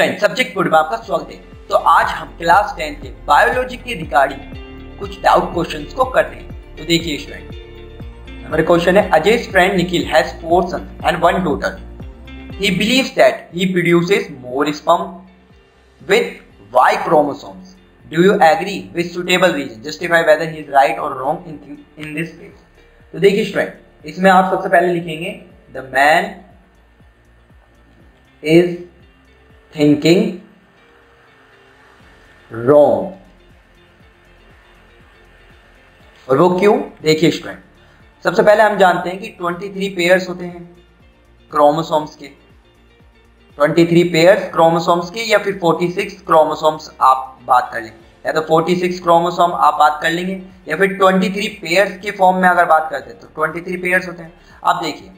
Subject code में आपका स्वागत है। तो आज हम क्लास 10 के बायोलॉजी के रिगार्डिंग कुछ डाउट क्वेश्चंस को करते हैं। तो देखिए स्टूडेंट, हमारे क्वेश्चन है अजय's friend Nikhil has four sons and one daughter. He believes that he produces more sperm with Y chromosomes. Do you agree with suitable reason? Justify whether he is right or wrong in this way. तो देखिए student, इसमें आप सबसे पहले लिखेंगे the man is Thinking wrong. और वो क्यों? देखिए स्टूडेंट, सबसे पहले हम जानते हैं कि 23 पेयर्स होते हैं क्रोमोसोम्स के, 23 पेयर्स क्रोमोसोम्स के, या फिर 46 क्रोमोसोम्स आप बात कर लें, या तो 46 क्रोमोसोम आप बात कर लेंगे, या फिर 23 पेयर्स के फॉर्म में अगर बात करते हैं तो 23 पेयर्स होते हैं। आप देखिए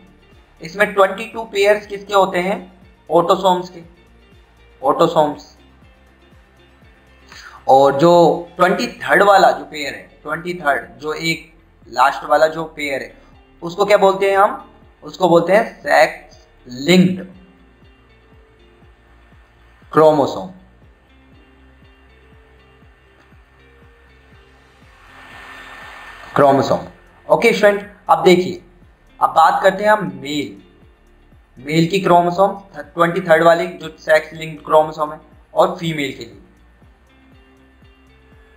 इसमें 22 पेयर्स किसके होते हैं? ऑटोसोम्स के, ऑटोसोम्स। और जो 23 वाला जो पेयर है, 23 जो एक लास्ट वाला जो पेयर है, उसको क्या बोलते हैं हम? उसको बोलते हैं sex linked chromosome. Chromosome, okay student. अब देखिए, अब बात करते हैं हम मेल की क्रोमोसोम 23 वाली जो सेक्स लिंक्ड क्रोमोसोम है, और फीमेल के लिए।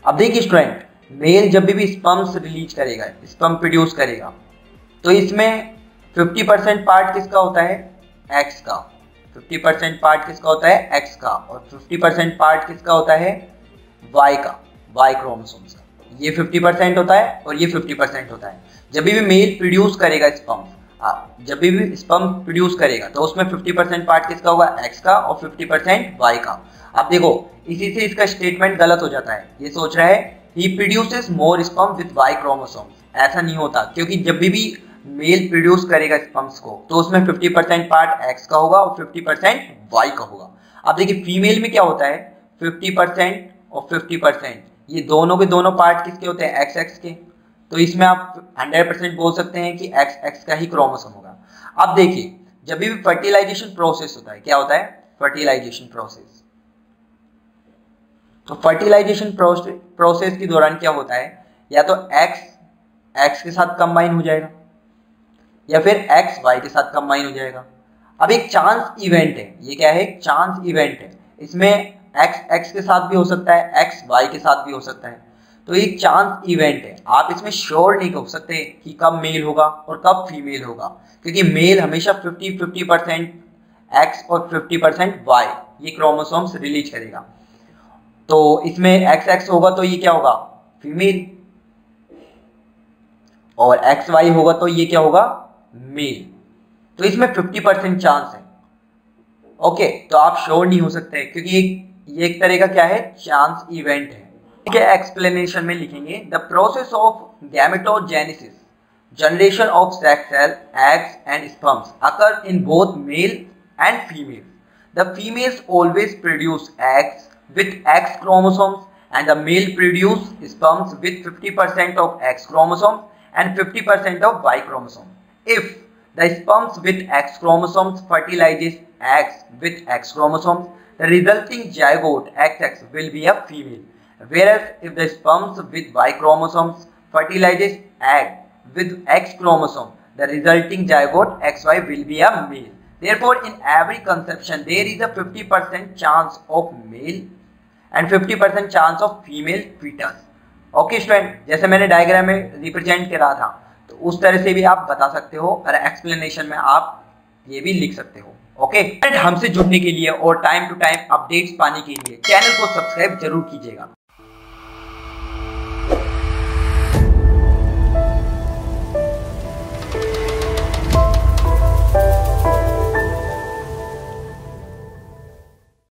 अब देखिए स्टूडेंट, मेल जब भी स्पर्म्स रिलीज करेगा, स्पर्म प्रोड्यूस करेगा, तो इसमें 50% पार्ट किसका होता है? एक्स का। 50% पार्ट किसका होता है? एक्स का। और 50% पार्ट किसका होता है? वाई का, वाई क्रोमोसोम्स का। ये 50% होता है और ये 50% होता है। जब भी मेल प्रोड्यूस करेगा स्पर्म्स, जब भी स्पर्म प्रोड्यूस करेगा, तो उसमें 50% पार्ट किसका होगा? एक्स का, और 50% वाई का। अब देखो, इसी से इसका स्टेटमेंट गलत हो जाता है। ये सोच रहा है ही produces more sperm with Y chromosomes. ऐसा नहीं होता, क्योंकि जब भी मेल प्रोड्यूस करेगा स्पर्म्स को, तो उसमें 50% पार्ट एक्स का होगा और 50% वाई का होगा। अब देखिए फीमेल में क्या होता है? 50% और 50%, ये दोनों के दोनों पार्ट किसके होते हैं? एक्स एक्स के। तो इसमें आप 100% बोल सकते हैं कि एक्स एक्स का ही क्रोमोसोम होगा। अब देखिए, जब भी फर्टिलाइजेशन प्रोसेस होता है, क्या होता है? Fertilisation process. तो फर्टिलाइजेशन प्रोसेस के दौरान क्या होता है? या तो एक्स एक्स के साथ कंबाइन हो जाएगा, या फिर एक्स वाई के साथ कंबाइन हो जाएगा। अब एक चांस इवेंट है, ये क्या है? चांस इवेंट है। इसमें एक्स एक्स के साथ भी हो सकता है, एक्स वाई के साथ भी हो सकता है। तो ये चांस इवेंट है, आप इसमें श्योर नहीं हो सकते कि कब मेल होगा और कब फीमेल होगा, क्योंकि मेल हमेशा 50% एक्स और 50% वाई ये क्रोमोसोम्स रिलीज करेगा। तो इसमें एक्स एक्स होगा तो ये क्या होगा? फीमेल। और एक्स वाई होगा तो ये क्या होगा? मेल। तो इसमें 50% चांस है। ओके, तो आप श्योर नहीं हो सकते, क्योंकि ये एक तरह का क्या है? चांस इवेंट है। के एक्सप्लेनेशन में लिखेंगे the process of gametogenesis, generation of sex cell eggs and sperms occur in both male and female. The females always produce eggs with X chromosomes, and the male produce sperms with 50% of X chromosomes and 50% of Y chromosomes. If the sperms with X chromosomes fertilizes eggs with X chromosomes, the resulting zygote XX will be a female. Whereas if the sperms with Y chromosomes fertilizes egg with X chromosome, the resulting zygote XY will be a male. Therefore, in every conception, there is a 50% chance of male and 50% chance of female fetus. Okay student, जैसे मैंने diagram में represent करा था, तो उस तरह से भी आप बता सकते हो, और एक्सप्लेनेशन में आप ये भी लिख सकते हो। ओके, हमसे जुड़ने के लिए और टाइम टू टाइम अपडेट्स पाने के लिए चैनल को सब्सक्राइब जरूर कीजिएगा।